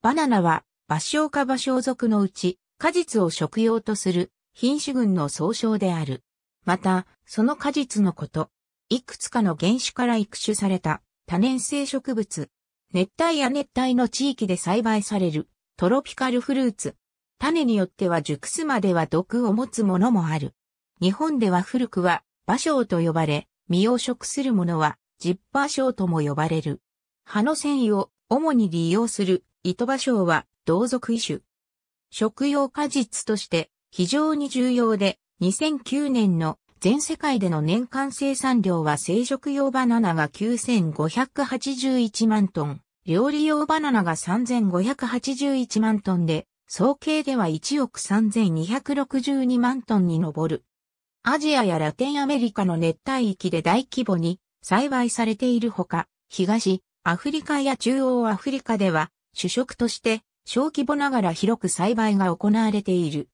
バナナは、バショウ科バショウ属のうち、果実を食用とする品種群の総称である。また、その果実のこと、いくつかの原種から育種された多年生植物、熱帯亜熱帯の地域で栽培されるトロピカルフルーツ。種によっては熟すまでは毒を持つものもある。日本では古くはバショウと呼ばれ、実を食するものはジッパーショウとも呼ばれる。葉の繊維を主に利用する糸バショウは同属異種。食用果実として非常に重要で、2009年の全世界での年間生産量は生食用バナナが9581万トン、料理用バナナが3581万トンで、総計では1億3262万トンに上る。アジアやラテンアメリカの熱帯域で大規模に栽培されているほか、東アフリカや中央アフリカでは主食として小規模ながら広く栽培が行われている。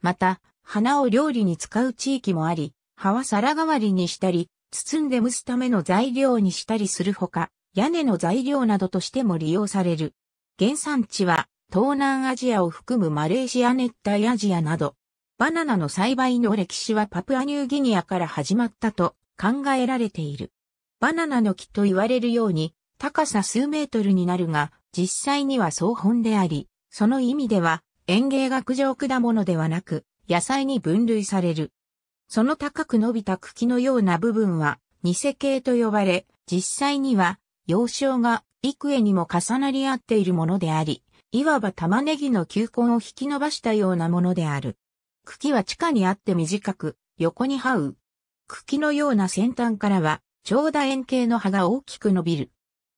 また、花を料理に使う地域もあり、葉は皿代わりにしたり、包んで蒸すための材料にしたりするほか、屋根の材料などとしても利用される。原産地は、東南アジアを含むマレーシア、熱帯アジアなど。バナナの栽培の歴史はパプアニューギニアから始まったと考えられている。バナナの木と言われるように、高さ数メートルになるが、実際には草本であり、その意味では、園芸学上果物ではなく、野菜に分類される。その高く伸びた茎のような部分は、ニセ系と呼ばれ、実際には、幼少が幾重にも重なり合っているものであり、いわば玉ねぎの球根を引き伸ばしたようなものである。茎は地下にあって短く、横に這う。茎のような先端からは、長楕円形の葉が大きく伸びる。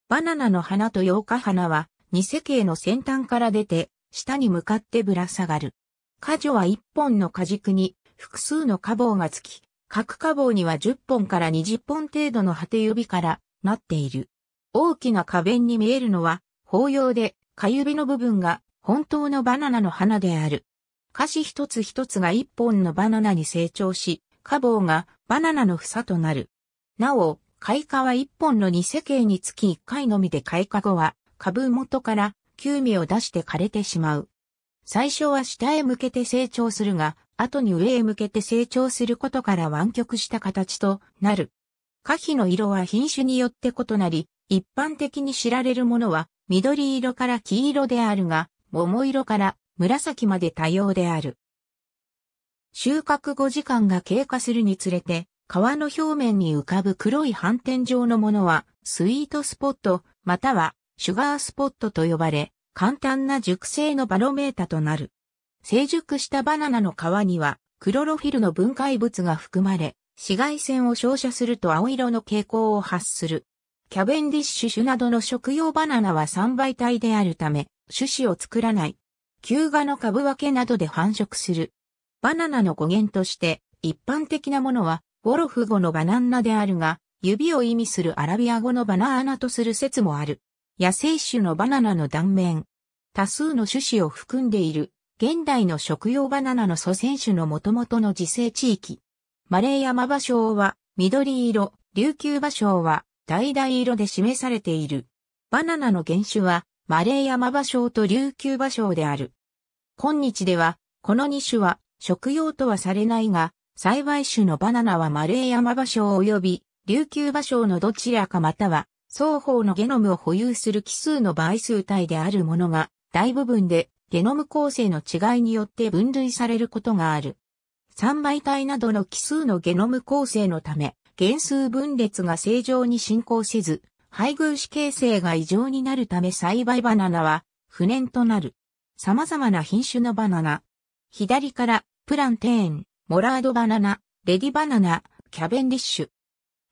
バナナの花とヨウカ花は、ニセ系の先端から出て、下に向かってぶら下がる。果樹は一本の果軸に複数の果房がつき、各果房には10本から20本程度の果て指からなっている。大きな花弁に見えるのは、包葉で、果指の部分が本当のバナナの花である。果子一つ一つが一本のバナナに成長し、果房がバナナの房となる。なお、開花は一本のニセ系につき一回のみで、開花後は株元から球芽を出して枯れてしまう。最初は下へ向けて成長するが、後に上へ向けて成長することから湾曲した形となる。果皮の色は品種によって異なり、一般的に知られるものは緑色から黄色であるが、桃色から紫まで多様である。収穫5時間が経過するにつれて、皮の表面に浮かぶ黒い斑点状のものは、スイートスポット、またはシュガースポットと呼ばれ、簡単な熟成のバロメータとなる。成熟したバナナの皮にはクロロフィルの分解物が含まれ、紫外線を照射すると青色の蛍光を発する。キャベンディッシュ種などの食用バナナは3倍体であるため、種子を作らない。球芽の株分けなどで繁殖する。バナナの語源として一般的なものはゴロフ語のバナンナであるが、指を意味するアラビア語のバナーナとする説もある。野生種のバナナの断面。多数の種子を含んでいる、現代の食用バナナの祖先種の元々の自生地域。マレーヤマバショウは緑色、琉球バショウは橙色で示されている。バナナの原種はマレーヤマバショウと琉球バショウである。今日では、この2種は食用とはされないが、栽培種のバナナはマレーヤマバショウ及び琉球バショウのどちらかまたは、双方のゲノムを保有する奇数の倍数体であるものが、大部分でゲノム構成の違いによって分類されることがある。3倍体などの奇数のゲノム構成のため、原数分裂が正常に進行せず、配偶子形成が異常になるため栽培バナナは不燃となる。様々な品種のバナナ。左からプランテーン、モラードバナナ、レディバナナ、キャベンディッシュ。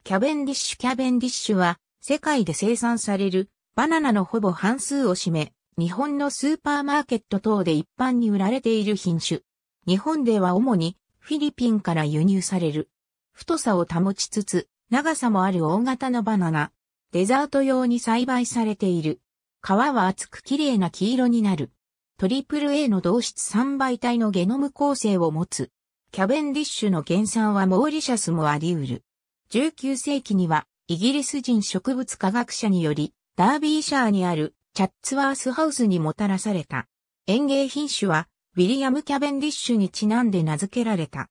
キャベンディッシュは世界で生産されるバナナのほぼ半数を占め、日本のスーパーマーケット等で一般に売られている品種。日本では主にフィリピンから輸入される。太さを保ちつつ、長さもある大型のバナナ。デザート用に栽培されている。皮は厚く綺麗な黄色になる。AAA の同質3倍体のゲノム構成を持つ。キャベンディッシュの原産はモーリシャスもあり得る。19世紀にはイギリス人植物科学者により、ダービーシャーにあるチャッツワースハウスにもたらされた。園芸品種は、ウィリアム・キャベンディッシュにちなんで名付けられた。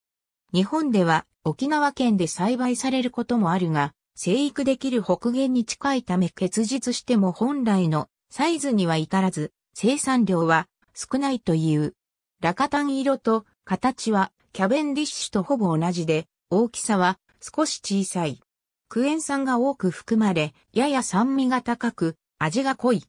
日本では沖縄県で栽培されることもあるが、生育できる北限に近いため結実しても本来のサイズには至らず、生産量は少ないという。ラカタン色と形はキャベンディッシュとほぼ同じで、大きさは少し小さい。クエン酸が多く含まれ、やや酸味が高く、味が濃い。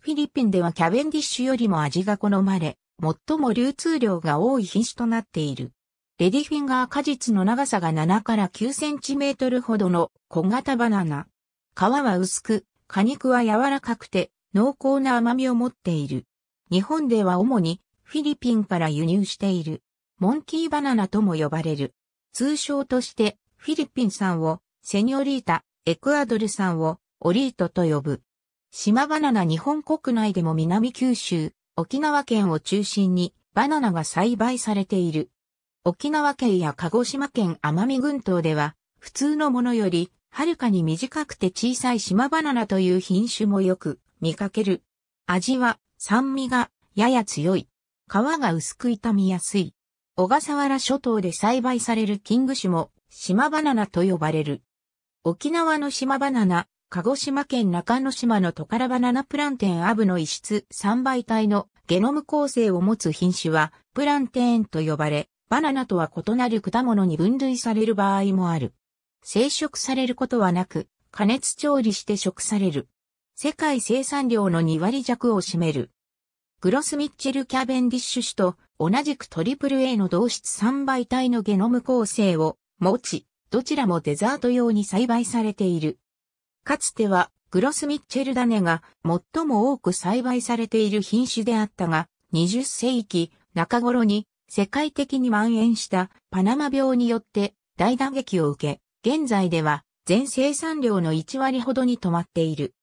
フィリピンではキャベンディッシュよりも味が好まれ、最も流通量が多い品種となっている。レディフィンガー果実の長さが7から9センチメートルほどの小型バナナ。皮は薄く、果肉は柔らかくて濃厚な甘みを持っている。日本では主にフィリピンから輸入している。モンキーバナナとも呼ばれる。通称としてフィリピン産をセニョリータ、エクアドル産をオリートと呼ぶ。島バナナ日本国内でも南九州、沖縄県を中心にバナナが栽培されている。沖縄県や鹿児島県奄美群島では、普通のものより、はるかに短くて小さい島バナナという品種もよく見かける。味は酸味がやや強い。皮が薄く傷みやすい。小笠原諸島で栽培されるキング種も島バナナと呼ばれる。沖縄の島バナナ、鹿児島県中之島のトカラバナナプランテンアブの一室3倍体のゲノム構成を持つ品種はプランテンと呼ばれ、バナナとは異なる果物に分類される場合もある。生食されることはなく、加熱調理して食される。世界生産量の2割弱を占める。グロス・ミッチェル・キャベンディッシュ種と同じく AAA の同質3倍体のゲノム構成を持ち、どちらもデザート用に栽培されている。かつてはグロス・ミッチェル種が最も多く栽培されている品種であったが、20世紀中頃に世界的に蔓延したパナマ病によって大打撃を受け、現在では全生産量の1割ほどに止まっている。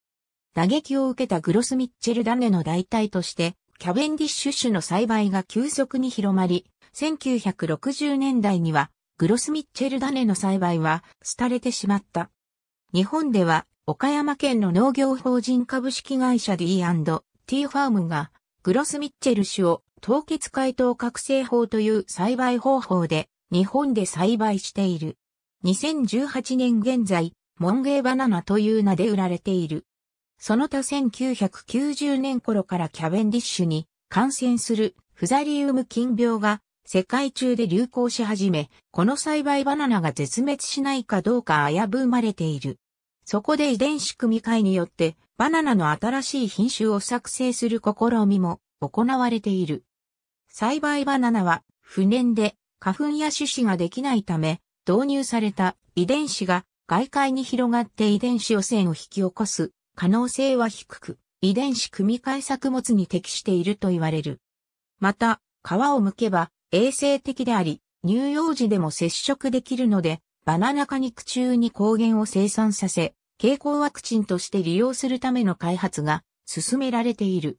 打撃を受けたグロスミッチェル種の代替として、キャベンディッシュ種の栽培が急速に広まり、1960年代にはグロスミッチェル種の栽培は廃れてしまった。日本では岡山県の農業法人株式会社 D&T ファームがグロスミッチェル種を凍結解凍覚醒法という栽培方法で日本で栽培している。2018年現在、門芸バナナという名で売られている。その他1990年頃からキャベンディッシュに感染するフザリウム菌病が世界中で流行し始め、この栽培バナナが絶滅しないかどうか危ぶまれている。そこで遺伝子組み換えによってバナナの新しい品種を作成する試みも行われている。栽培バナナは不燃で花粉や種子ができないため導入された遺伝子が外界に広がって遺伝子汚染を引き起こす可能性は低く遺伝子組み換え作物に適していると言われる。また皮を剥けば衛生的であり乳幼児でも接触できるのでバナナ果肉中に抗原を生産させ経口ワクチンとして利用するための開発が進められている。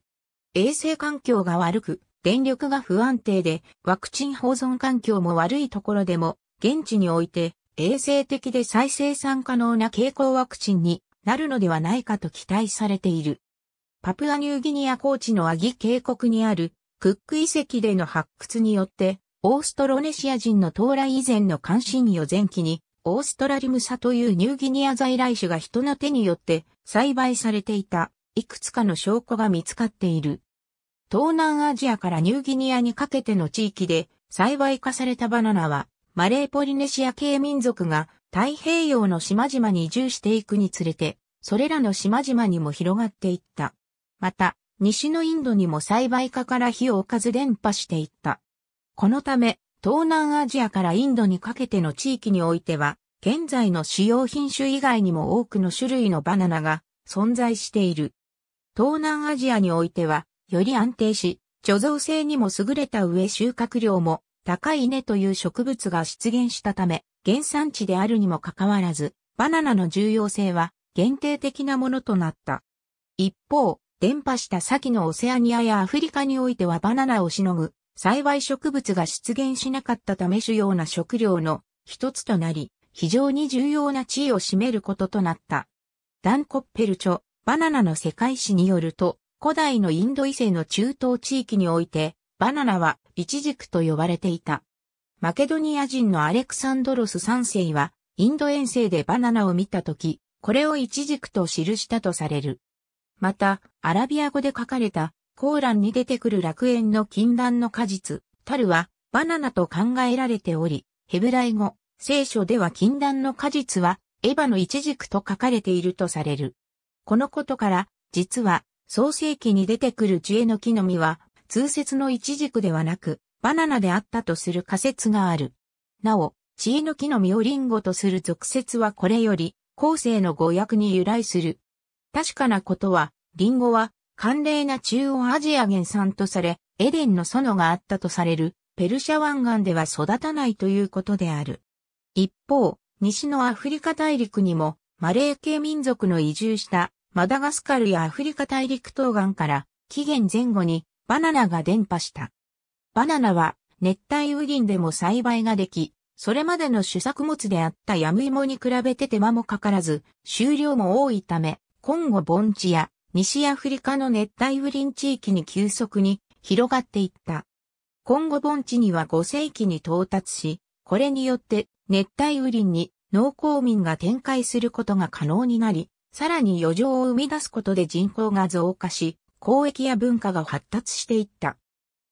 衛生環境が悪く電力が不安定で、ワクチン保存環境も悪いところでも、現地において、衛生的で再生産可能な経口ワクチンになるのではないかと期待されている。パプアニューギニア高地のアギ渓谷にあるクック遺跡での発掘によって、オーストロネシア人の到来以前の関心よ前期に、オーストラリムサというニューギニア在来種が人の手によって栽培されていた、いくつかの証拠が見つかっている。東南アジアからニューギニアにかけての地域で栽培化されたバナナは、マレーポリネシア系民族が太平洋の島々に移住していくにつれて、それらの島々にも広がっていった。また、西のインドにも栽培化から火を置かず伝播していった。このため、東南アジアからインドにかけての地域においては、現在の主要品種以外にも多くの種類のバナナが存在している。東南アジアにおいては、より安定し、貯蔵性にも優れた上収穫量も高い稲という植物が出現したため、原産地であるにもかかわらず、バナナの重要性は限定的なものとなった。一方、伝播した先のオセアニアやアフリカにおいてはバナナをしのぐ栽培植物が出現しなかったため主要な食料の一つとなり、非常に重要な地位を占めることとなった。ダン・コッペル著、バナナの世界史によると、古代のインド以西の中東地域において、バナナはイチジクと呼ばれていた。マケドニア人のアレクサンドロス3世は、インド遠征でバナナを見たとき、これをイチジクと記したとされる。また、アラビア語で書かれた、コーランに出てくる楽園の禁断の果実、タルは、バナナと考えられており、ヘブライ語、聖書では禁断の果実は、エバのイチジクと書かれているとされる。このことから、実は、創世記に出てくるジュエの木の実は、通説のイチジクではなく、バナナであったとする仮説がある。なお、知恵の木の実をリンゴとする俗説はこれより、後世の語訳に由来する。確かなことは、リンゴは、寒冷な中央アジア原産とされ、エデンの園があったとされる、ペルシャ湾岸では育たないということである。一方、西のアフリカ大陸にも、マレー系民族の移住した、マダガスカルやアフリカ大陸東岸から、紀元前後に、バナナが伝播した。バナナは、熱帯雨林でも栽培ができ、それまでの主作物であったヤムイモに比べて手間もかからず、収量も多いため、コンゴ盆地や西アフリカの熱帯雨林地域に急速に広がっていった。コンゴ盆地には5世紀に到達し、これによって熱帯雨林に農耕民が展開することが可能になり、さらに余剰を生み出すことで人口が増加し、交易や文化が発達していった。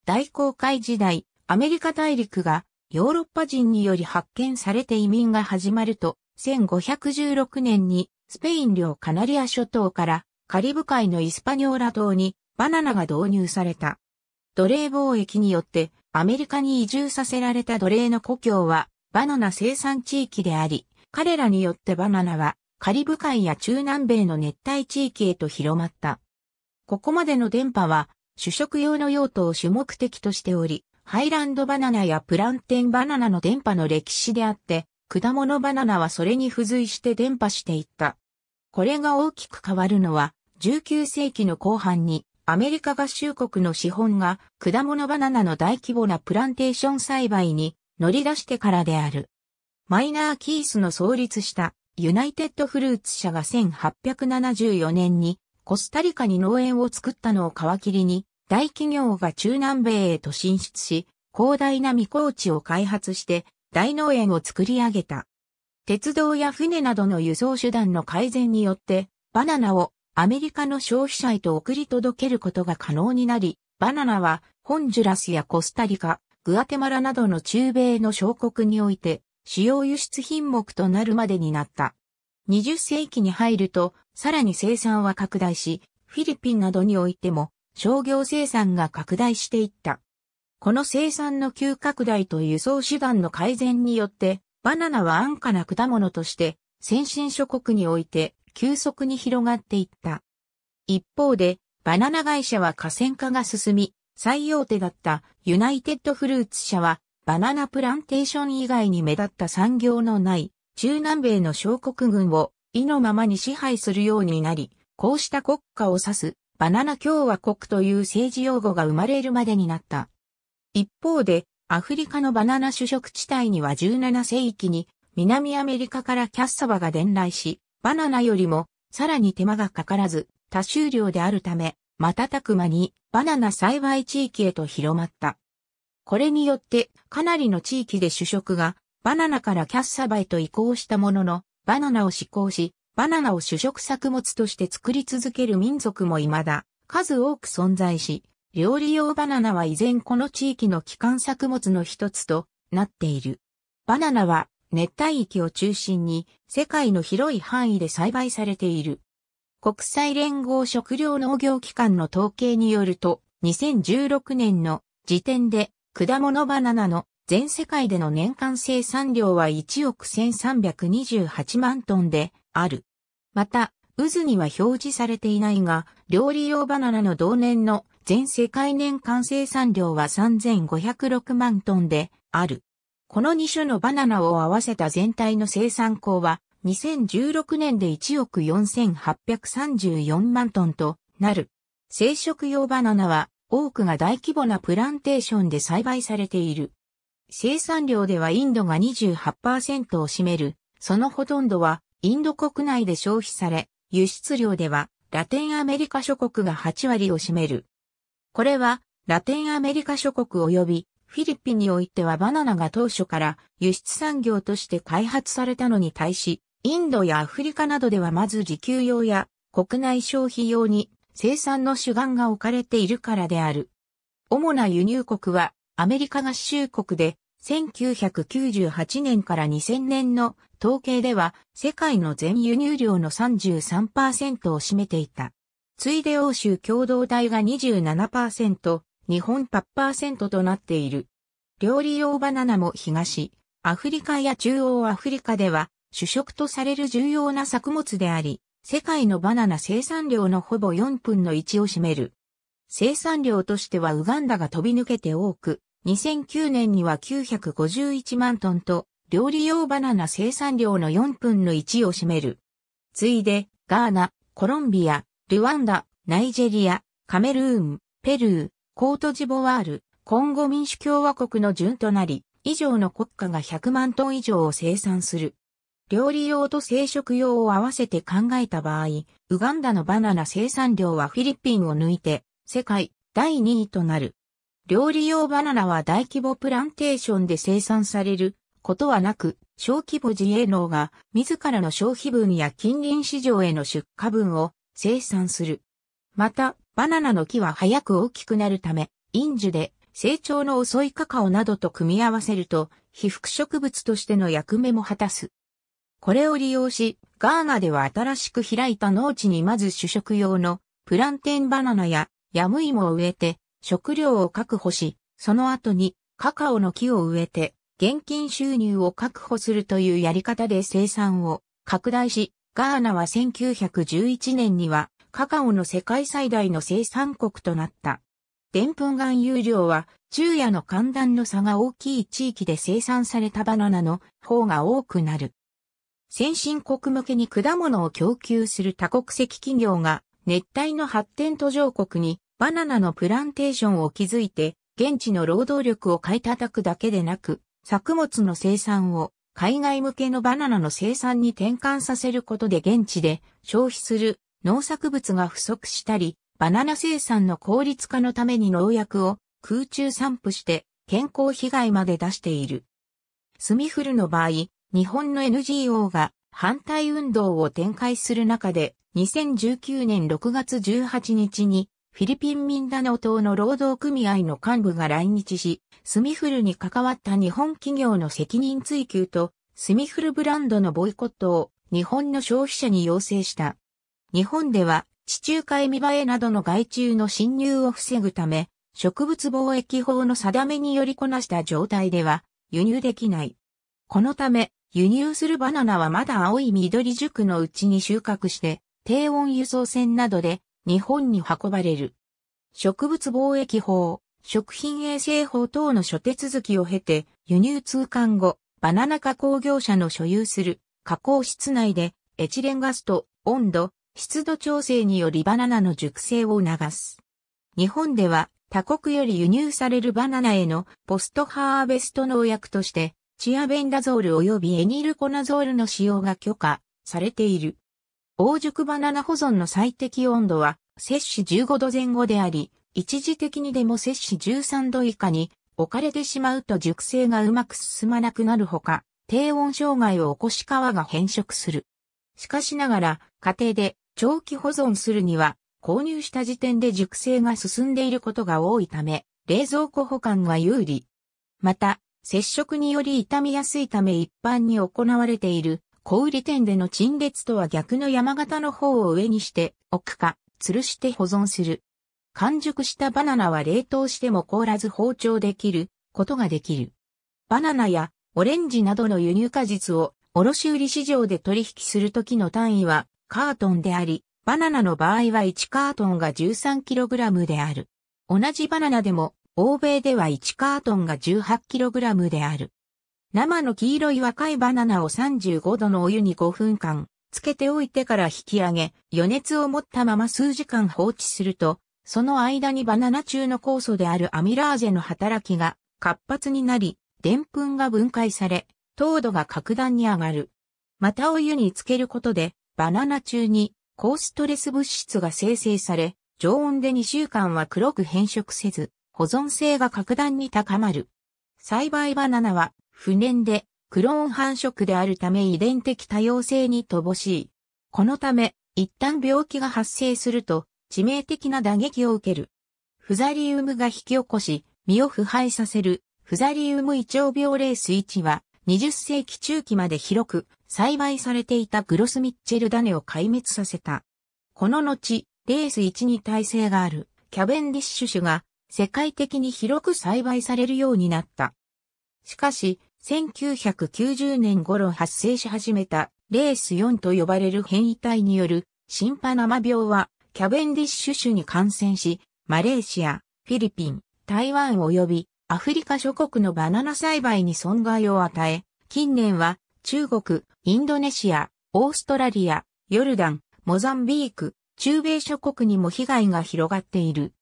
大航海時代、アメリカ大陸がヨーロッパ人により発見されて移民が始まると、1516年にスペイン領カナリア諸島からカリブ海のイスパニョーラ島にバナナが導入された。奴隷貿易によってアメリカに移住させられた奴隷の故郷はバナナ生産地域であり、彼らによってバナナはカリブ海や中南米の熱帯地域へと広まった。ここまでの伝播は主食用の用途を主目的としており、ハイランドバナナやプランテンバナナの伝播の歴史であって、果物バナナはそれに付随して伝播していった。これが大きく変わるのは、19世紀の後半にアメリカ合衆国の資本が果物バナナの大規模なプランテーション栽培に乗り出してからである。マイナー・キースの創立したユナイテッドフルーツ社が1874年にコスタリカに農園を作ったのを皮切りに大企業が中南米へと進出し、広大な未耕地を開発して、大農園を作り上げた。鉄道や船などの輸送手段の改善によって、バナナをアメリカの消費者へと送り届けることが可能になり、バナナはホンジュラスやコスタリカ、グアテマラなどの中米の小国において、主要輸出品目となるまでになった。20世紀に入ると、さらに生産は拡大し、フィリピンなどにおいても商業生産が拡大していった。この生産の急拡大と輸送手段の改善によって、バナナは安価な果物として、先進諸国において急速に広がっていった。一方で、バナナ会社は河川化が進み、最大手だったユナイテッドフルーツ社は、バナナプランテーション以外に目立った産業のない、中南米の小国群を意のままに支配するようになり、こうした国家を指す、バナナ共和国という政治用語が生まれるまでになった。一方で、アフリカのバナナ主食地帯には17世紀に南アメリカからキャッサバが伝来し、バナナよりもさらに手間がかからず多収量であるため、瞬く間にバナナ栽培地域へと広まった。これによってかなりの地域で主食がバナナからキャッサバへと移行したものの、バナナを嗜好し、バナナを主食作物として作り続ける民族も未だ数多く存在し、料理用バナナは依然この地域の基幹作物の一つとなっている。バナナは熱帯域を中心に世界の広い範囲で栽培されている。国際連合食糧農業機関の統計によると2016年の時点で果物バナナの全世界での年間生産量は1億1328万トンである。また、渦には表示されていないが、料理用バナナの同年の全世界年間生産量は3506万トンである。この2種のバナナを合わせた全体の生産量は2016年で1億4834万トンとなる。生殖用バナナは多くが大規模なプランテーションで栽培されている。生産量ではインドが 28% を占める。そのほとんどはインド国内で消費され、輸出量ではラテンアメリカ諸国が8割を占める。これは、ラテンアメリカ諸国及びフィリピンにおいてはバナナが当初から輸出産業として開発されたのに対し、インドやアフリカなどではまず自給用や国内消費用に生産の主眼が置かれているからである。主な輸入国はアメリカ合衆国で、1998年から2000年の統計では世界の全輸入量の 33% を占めていた。次いで欧州共同体が 27%、日本 8% となっている。料理用バナナも東、アフリカや中央アフリカでは主食とされる重要な作物であり、世界のバナナ生産量のほぼ4分の1を占める。生産量としてはウガンダが飛び抜けて多く、2009年には951万トンと、料理用バナナ生産量の4分の1を占める。次いで、ガーナ、コロンビア、ルワンダ、ナイジェリア、カメルーン、ペルー、コートジボワール、コンゴ民主共和国の順となり、以上の国家が100万トン以上を生産する。料理用と生食用を合わせて考えた場合、ウガンダのバナナ生産量はフィリピンを抜いて、世界第2位となる。料理用バナナは大規模プランテーションで生産されることはなく、小規模自営農が自らの消費分や近隣市場への出荷分を生産する。また、バナナの木は早く大きくなるため、飲酒で成長の遅いカカオなどと組み合わせると、被覆植物としての役目も果たす。これを利用し、ガーナでは新しく開いた農地にまず主食用のプランテンバナナやヤムイモを植えて、食料を確保し、その後にカカオの木を植えて現金収入を確保するというやり方で生産を拡大し、ガーナは1911年にはカカオの世界最大の生産国となった。でんぷん含有量は昼夜の寒暖の差が大きい地域で生産されたバナナの方が多くなる。先進国向けに果物を供給する多国籍企業が熱帯の発展途上国にバナナのプランテーションを築いて、現地の労働力を買い叩くだけでなく、作物の生産を海外向けのバナナの生産に転換させることで現地で消費する農作物が不足したり、バナナ生産の効率化のために農薬を空中散布して健康被害まで出している。スミフルの場合、日本の NGO が反対運動を展開する中で、2019年6月18日に、フィリピンミンダナオ島の労働組合の幹部が来日し、スミフルに関わった日本企業の責任追及と、スミフルブランドのボイコットを日本の消費者に要請した。日本では、地中海ミバエなどの害虫の侵入を防ぐため、植物防疫法の定めによりこなした状態では輸入できない。このため、輸入するバナナはまだ青い緑熟のうちに収穫して、低温輸送船などで、日本に運ばれる。植物防疫法、食品衛生法等の諸手続きを経て、輸入通関後、バナナ加工業者の所有する加工室内でエチレンガスと温度、湿度調整によりバナナの熟成を促す。日本では他国より輸入されるバナナへのポストハーベスト農薬として、チアベンダゾール及びエニルコナゾールの使用が許可されている。黄熟バナナ保存の最適温度は、摂氏15度前後であり、一時的にでも摂氏13度以下に置かれてしまうと熟成がうまく進まなくなるほか、低温障害を起こし皮が変色する。しかしながら、家庭で長期保存するには、購入した時点で熟成が進んでいることが多いため、冷蔵庫保管が有利。また、接触により傷みやすいため一般に行われている。小売店での陳列とは逆の山形の方を上にして置くか、吊るして保存する。完熟したバナナは冷凍しても凍らず包丁で切ることができる。バナナやオレンジなどの輸入果実を卸売市場で取引するときの単位はカートンであり、バナナの場合は1カートンが 13kg である。同じバナナでも欧米では1カートンが 18kg である。生の黄色い若いバナナを35度のお湯に5分間、つけておいてから引き上げ、余熱を持ったまま数時間放置すると、その間にバナナ中の酵素であるアミラーゼの働きが活発になり、でんぷんが分解され、糖度が格段に上がる。またお湯につけることで、バナナ中に高ストレス物質が生成され、常温で2週間は黒く変色せず、保存性が格段に高まる。栽培バナナは不燃でクローン繁殖であるため遺伝的多様性に乏しい。このため、一旦病気が発生すると致命的な打撃を受ける。フザリウムが引き起こし、実を腐敗させるフザリウム胃腸病レース1は20世紀中期まで広く栽培されていたグロスミッチェル種を壊滅させた。この後、レース1に耐性があるキャベンディッシュ種が世界的に広く栽培されるようになった。しかし、1990年頃発生し始めたレース4と呼ばれる変異体によるシンパ生病はキャベンディッシュ種に感染し、マレーシア、フィリピン、台湾及びアフリカ諸国のバナナ栽培に損害を与え、近年は中国、インドネシア、オーストラリア、ヨルダン、モザンビーク、中米諸国にも被害が広がっている。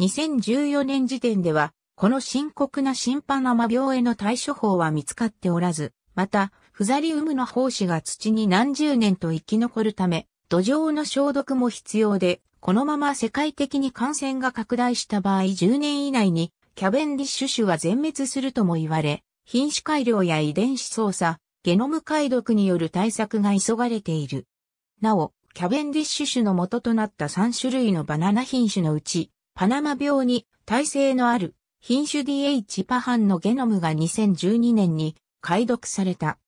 2014年時点では、この深刻なシンパ生病への対処法は見つかっておらず、また、フザリウムの胞子が土に何十年と生き残るため、土壌の消毒も必要で、このまま世界的に感染が拡大した場合10年以内にキャベンディッシュ種は全滅するとも言われ、品種改良や遺伝子操作、ゲノム解読による対策が急がれている。なお、キャベンディッシュ種の元となった3種類のバナナ品種のうち、パナマ病に耐性のある品種 DH パハンのゲノムが2012年に解読された。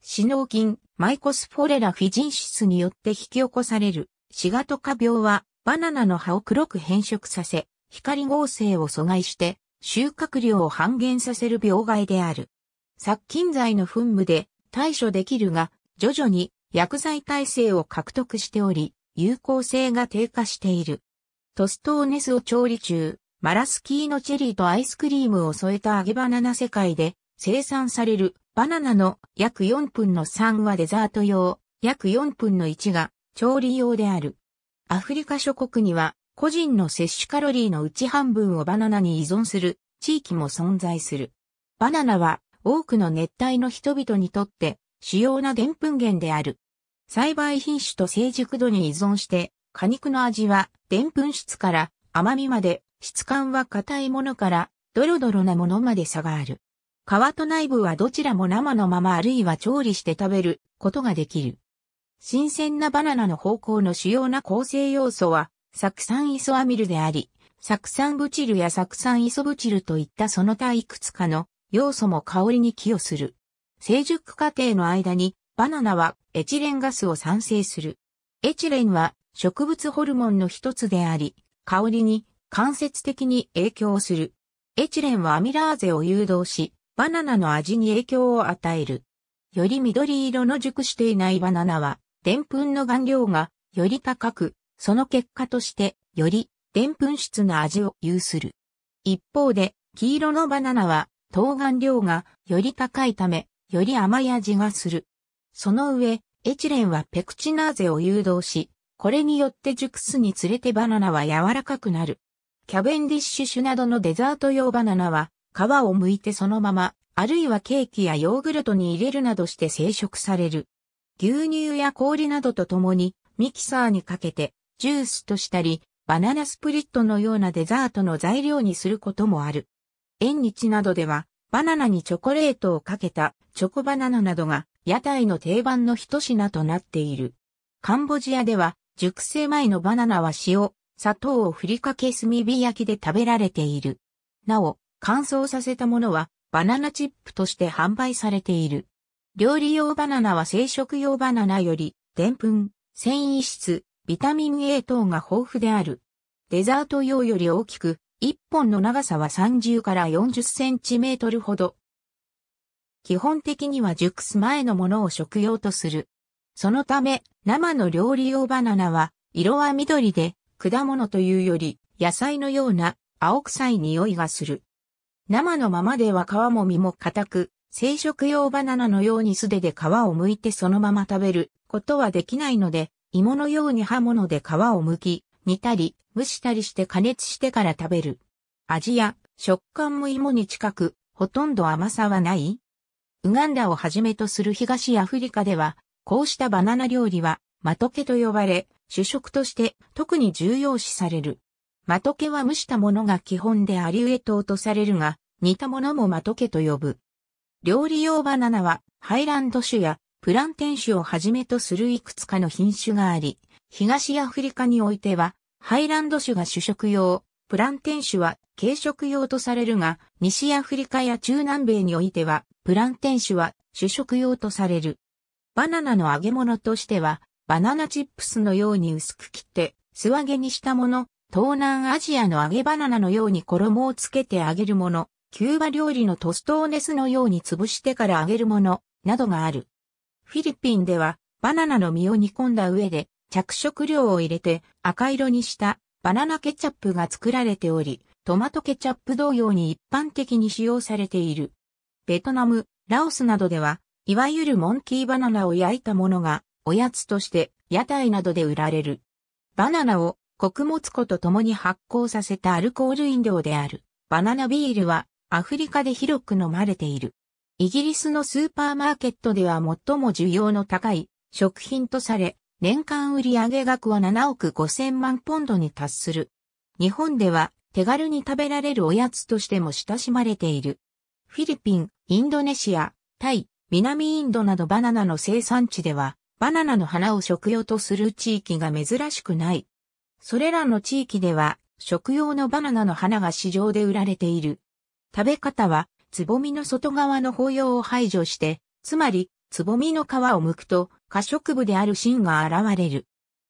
シノウ菌、マイコスフォレラフィジンシスによって引き起こされるシガトカ病は、バナナの葉を黒く変色させ、光合成を阻害して、収穫量を半減させる病害である。殺菌剤の噴霧で対処できるが、徐々に薬剤耐性を獲得しており、有効性が低下している。トストーネスを調理中、マラスキーのチェリーとアイスクリームを添えた揚げバナナ世界で生産されるバナナの約4分の3はデザート用、約4分の1が調理用である。アフリカ諸国には個人の摂取カロリーのうち半分をバナナに依存する地域も存在する。バナナは多くの熱帯の人々にとって主要な澱粉源である。栽培品種と成熟度に依存して果肉の味は澱粉質から甘みまで、質感は硬いものからドロドロなものまで差がある。皮と内部はどちらも生のままあるいは調理して食べることができる。新鮮なバナナの方向の主要な構成要素は、酢酸イソアミルであり、酢酸ブチルや酢酸イソブチルといったその他いくつかの要素も香りに寄与する。成熟過程の間に、バナナはエチレンガスを産生する。エチレンは植物ホルモンの一つであり、香りに間接的に影響する。エチレンはアミラーゼを誘導し、バナナの味に影響を与える。より緑色の熟していないバナナは、でんぷんの含量がより高く、その結果としてよりでんぷん質な味を有する。一方で、黄色のバナナは糖含量がより高いため、より甘い味がする。その上、エチレンはペクチナーゼを誘導し、これによって熟すにつれてバナナは柔らかくなる。キャベンディッシュ種などのデザート用バナナは、皮を剥いてそのまま、あるいはケーキやヨーグルトに入れるなどして生食される。牛乳や氷などとともにミキサーにかけてジュースとしたりバナナスプリットのようなデザートの材料にすることもある。縁日などではバナナにチョコレートをかけたチョコバナナなどが屋台の定番の一品となっている。カンボジアでは熟成前のバナナは塩、砂糖をふりかけ炭火焼きで食べられている。なお、乾燥させたものはバナナチップとして販売されている。料理用バナナは生食用バナナより、でんぷん、繊維質、ビタミン A 等が豊富である。デザート用より大きく、1本の長さは30から40センチメートルほど。基本的には熟す前のものを食用とする。そのため、生の料理用バナナは、色は緑で、果物というより、野菜のような青臭い匂いがする。生のままでは皮も実も硬く、生食用バナナのように素手で皮を剥いてそのまま食べることはできないので、芋のように刃物で皮を剥き、煮たり、蒸したりして加熱してから食べる。味や食感も芋に近く、ほとんど甘さはない。ウガンダをはじめとする東アフリカでは、こうしたバナナ料理はマトケと呼ばれ、主食として特に重要視される。マトケは蒸したものが基本でアリウエ島とされるが、煮たものもマトケと呼ぶ。料理用バナナはハイランド種やプランテン種をはじめとするいくつかの品種があり、東アフリカにおいてはハイランド種が主食用、プランテン種は軽食用とされるが、西アフリカや中南米においてはプランテン種は主食用とされる。バナナの揚げ物としては、バナナチップスのように薄く切って素揚げにしたもの、東南アジアの揚げバナナのように衣をつけて揚げるもの、キューバ料理のトストーネスのように潰してから揚げるものなどがある。フィリピンではバナナの実を煮込んだ上で着色料を入れて赤色にしたバナナケチャップが作られており、トマトケチャップ同様に一般的に使用されている。ベトナム、ラオスなどでは、いわゆるモンキーバナナを焼いたものがおやつとして屋台などで売られる。バナナを穀物粉と共に発酵させたアルコール飲料であるバナナビールは、アフリカで広く飲まれている。イギリスのスーパーマーケットでは最も需要の高い食品とされ、年間売上額は7億5000万ポンドに達する。日本では手軽に食べられるおやつとしても親しまれている。フィリピン、インドネシア、タイ、南インドなどバナナの生産地では、バナナの花を食用とする地域が珍しくない。それらの地域では、食用のバナナの花が市場で売られている。食べ方は、つぼみの外側の包葉を排除して、つまり、つぼみの皮を剥くと、可食部である芯が現れる。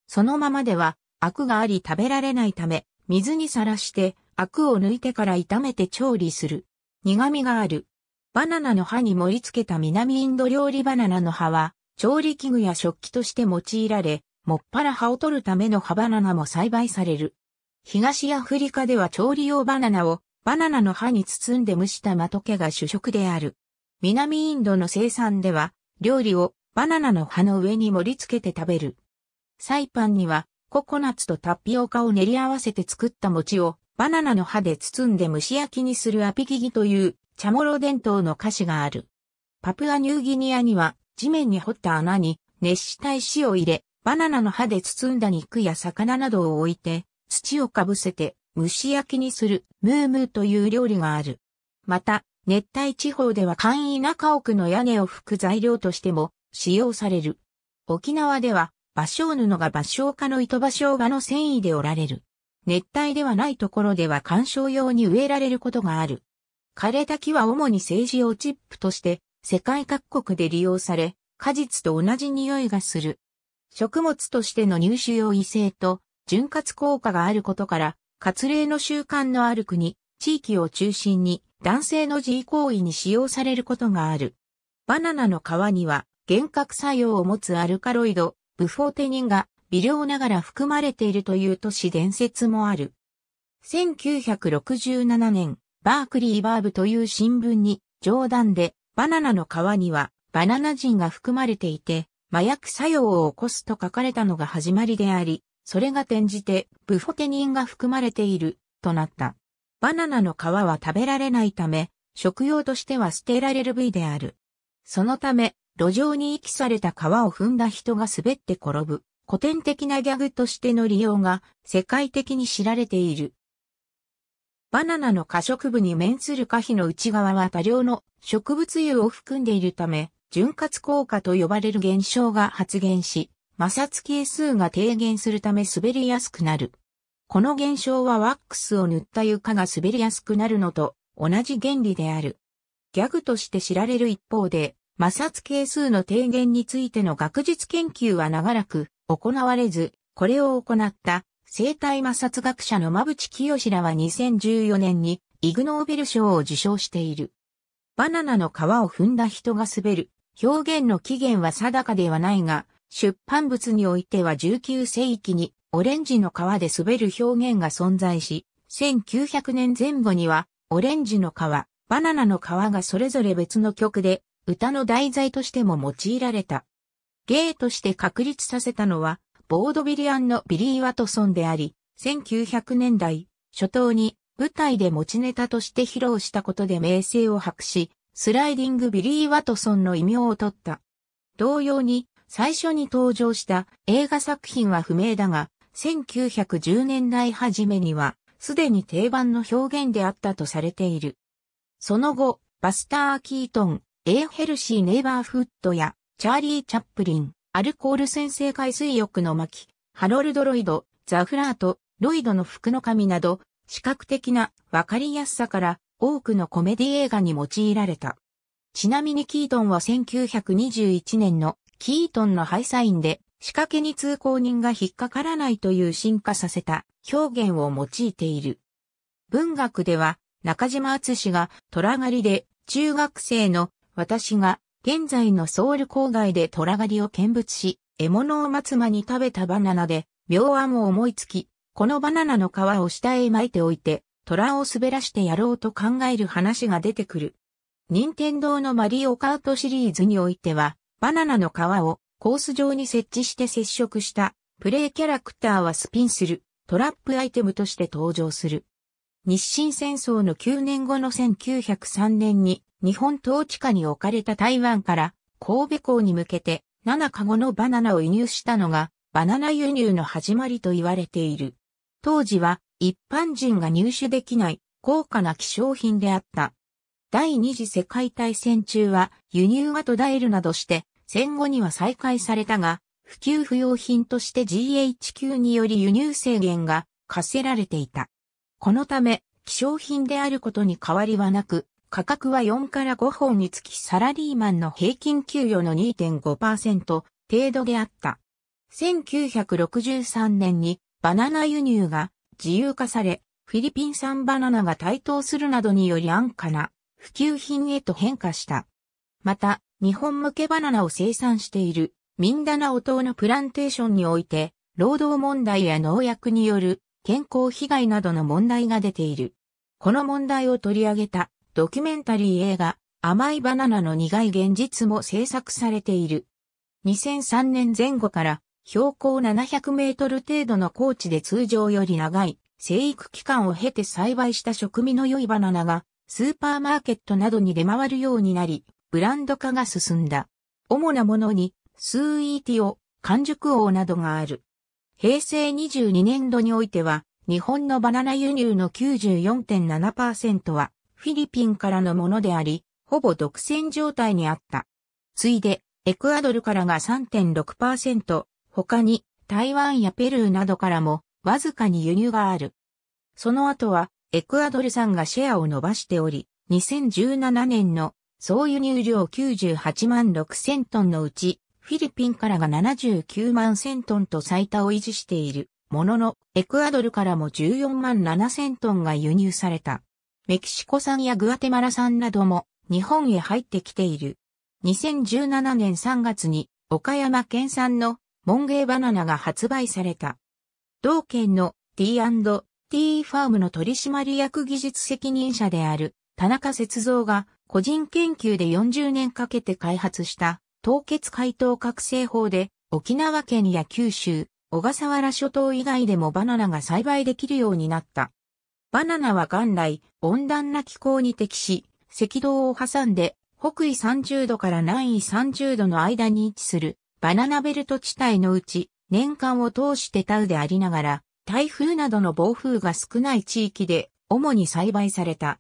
そのままでは、アクがあり食べられないため、水にさらして、アクを抜いてから炒めて調理する。苦味がある。バナナの葉に盛り付けた南インド料理バナナの葉は、調理器具や食器として用いられ、もっぱら葉を取るための葉バナナも栽培される。東アフリカでは調理用バナナを、バナナの葉に包んで蒸したマトケが主食である。南インドの生産では、料理をバナナの葉の上に盛り付けて食べる。サイパンには、ココナッツとタピオカを練り合わせて作った餅をバナナの葉で包んで蒸し焼きにするアピギギというチャモロ伝統の菓子がある。パプアニューギニアには、地面に掘った穴に熱した石を入れ、バナナの葉で包んだ肉や魚などを置いて、土をかぶせて、蒸し焼きにするムームーという料理がある。また、熱帯地方では簡易な家屋の屋根を拭く材料としても使用される。沖縄では、芭蕉布が芭蕉科の糸芭蕉がの繊維で織られる。熱帯ではないところでは観賞用に植えられることがある。枯れた木は主に政治用チップとして世界各国で利用され、果実と同じ匂いがする。食物としての入手用異性と潤滑効果があることから、割礼の習慣のある国、地域を中心に男性の自慰行為に使用されることがある。バナナの皮には幻覚作用を持つアルカロイド、ブフォーテニンが微量ながら含まれているという都市伝説もある。1967年、バークリー・バーブという新聞に冗談でバナナの皮にはバナナジンが含まれていて麻薬作用を起こすと書かれたのが始まりであり、それが転じて、ブフォテニンが含まれている、となった。バナナの皮は食べられないため、食用としては捨てられる部位である。そのため、路上に遺棄された皮を踏んだ人が滑って転ぶ、古典的なギャグとしての利用が世界的に知られている。バナナの可食部に面する果皮の内側は多量の植物油を含んでいるため、潤滑効果と呼ばれる現象が発現し、摩擦係数が低減するため滑りやすくなる。この現象はワックスを塗った床が滑りやすくなるのと同じ原理である。ギャグとして知られる一方で、摩擦係数の低減についての学術研究は長らく行われず、これを行った生体摩擦学者の馬淵清らは2014年にイグ・ノーベル賞を受賞している。バナナの皮を踏んだ人が滑る。表現の起源は定かではないが、出版物においては19世紀にオレンジの皮で滑る表現が存在し、1900年前後にはオレンジの皮、バナナの皮がそれぞれ別の曲で歌の題材としても用いられた。芸として確立させたのはボードビリアンのビリー・ワトソンであり、1900年代初頭に舞台で持ちネタとして披露したことで名声を博し、スライディング・ビリー・ワトソンの異名を取った。同様に、最初に登場した映画作品は不明だが、1910年代初めには、すでに定番の表現であったとされている。その後、バスター・キートン、Aヘルシー・ネイバーフッドや、チャーリー・チャップリン、アルコール先生海水浴の巻、ハロルド・ロイド、ザ・フラート、ロイドの服の神など、視覚的なわかりやすさから多くのコメディ映画に用いられた。ちなみにキートンは1921年のキートンのハイサインで仕掛けに通行人が引っかからないという進化させた表現を用いている。文学では中島敦氏が虎狩りで中学生の私が現在のソウル郊外で虎狩りを見物し、獲物を松間に食べたバナナで妙案を思いつき、このバナナの皮を下へ巻いておいて、虎を滑らしてやろうと考える話が出てくる。任天堂のマリオカートシリーズにおいては、バナナの皮をコース上に設置して接触したプレイキャラクターはスピンするトラップアイテムとして登場する。日清戦争の9年後の1903年に日本統治下に置かれた台湾から神戸港に向けて7カゴのバナナを輸入したのがバナナ輸入の始まりと言われている。当時は一般人が入手できない高価な希少品であった。第二次世界大戦中は輸入が途絶えるなどして戦後には再開されたが普及不要品として GHQ により輸入制限が課せられていた。このため希少品であることに変わりはなく価格は4から5本につきサラリーマンの平均給与の 2.5% 程度であった。1963年にバナナ輸入が自由化され、フィリピン産バナナが台頭するなどにより安価な普及品へと変化した。また、日本向けバナナを生産しているミンダナオ島のプランテーションにおいて、労働問題や農薬による健康被害などの問題が出ている。この問題を取り上げたドキュメンタリー映画、甘いバナナの苦い現実も制作されている。2003年前後から、標高700メートル程度の高地で通常より長い生育期間を経て栽培した食味の良いバナナがスーパーマーケットなどに出回るようになり、ブランド化が進んだ。主なものにスーイーティオ、完熟王などがある。平成22年度においては、日本のバナナ輸入の 94.7% はフィリピンからのものであり、ほぼ独占状態にあった。次いで、エクアドルからが 3.6%、他に台湾やペルーなどからもわずかに輸入がある。その後はエクアドル産がシェアを伸ばしており、2017年の総輸入量98万6000トンのうち、フィリピンからが79万1000トンと最多を維持しているものの、エクアドルからも14万7000トンが輸入された。メキシコ産やグアテマラ産なども日本へ入ってきている。2017年3月に岡山県産のモンゲーバナナが発売された。同県の T&T ファームの取締役技術責任者である田中節三が個人研究で40年かけて開発した凍結解凍覚醒法で沖縄県や九州、小笠原諸島以外でもバナナが栽培できるようになった。バナナは元来温暖な気候に適し、赤道を挟んで北緯30度から南緯30度の間に位置する。バナナベルト地帯のうち年間を通して多雨でありながら台風などの暴風が少ない地域で主に栽培された。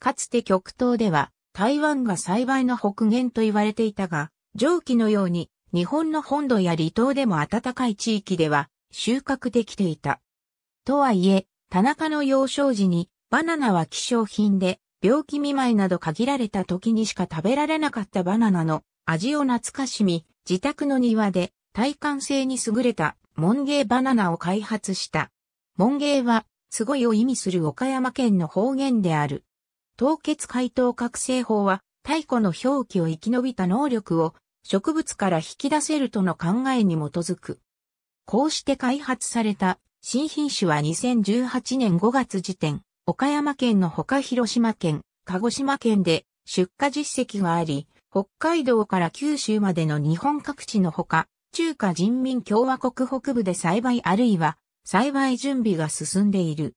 かつて極東では台湾が栽培の北限と言われていたが、上記のように日本の本土や離島でも暖かい地域では収穫できていた。とはいえ、田中の幼少時にバナナは希少品で病気見舞いなど限られた時にしか食べられなかったバナナの味を懐かしみ、自宅の庭で耐寒性に優れたモンゲーバナナを開発した。モンゲーは、すごいを意味する岡山県の方言である。凍結解凍覚醒法は、太古の氷期を生き延びた能力を植物から引き出せるとの考えに基づく。こうして開発された新品種は2018年5月時点、岡山県のほか広島県、鹿児島県で出荷実績があり、北海道から九州までの日本各地のほか、中華人民共和国北部で栽培あるいは栽培準備が進んでいる。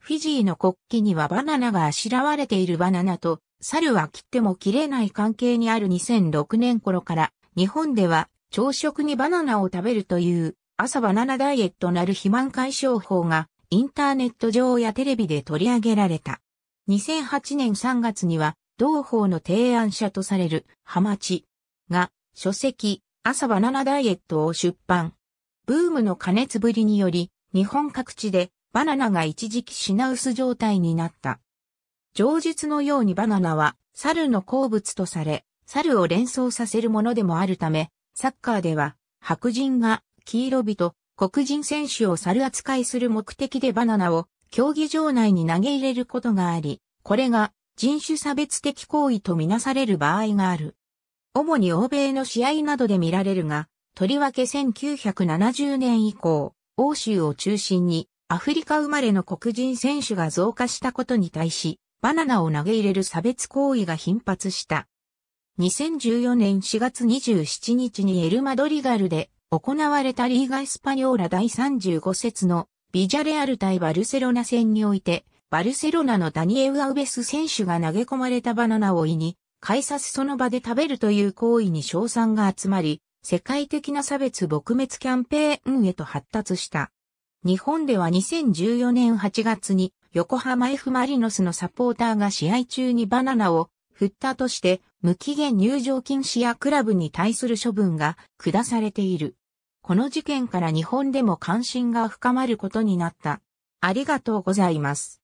フィジーの国旗にはバナナがあしらわれているバナナと、猿は切っても切れない関係にある2006年頃から、日本では朝食にバナナを食べるという朝バナナダイエットなる肥満解消法がインターネット上やテレビで取り上げられた。2008年3月には同法の提案者とされるハマチが書籍朝バナナダイエットを出版。ブームの過熱ぶりにより日本各地でバナナが一時期品薄状態になった。上述のようにバナナは猿の好物とされ、猿を連想させるものでもあるため、サッカーでは白人が黄色人、黒人選手を猿扱いする目的でバナナを競技場内に投げ入れることがあり、これが人種差別的行為とみなされる場合がある。主に欧米の試合などで見られるが、とりわけ1970年以降、欧州を中心にアフリカ生まれの黒人選手が増加したことに対し、バナナを投げ入れる差別行為が頻発した。2014年4月27日にエル・マドリガルで行われたリーガ・エスパニョーラ第35節のビジャレアル対バルセロナ戦において、バルセロナのダニエル・アウベス選手が投げ込まれたバナナを胃に介さすその場で食べるという行為に称賛が集まり、世界的な差別撲滅キャンペーンへと発達した。日本では2014年8月に横浜 F マリノスのサポーターが試合中にバナナを振ったとして無期限入場禁止やクラブに対する処分が下されている。この事件から日本でも関心が深まることになった。ありがとうございます。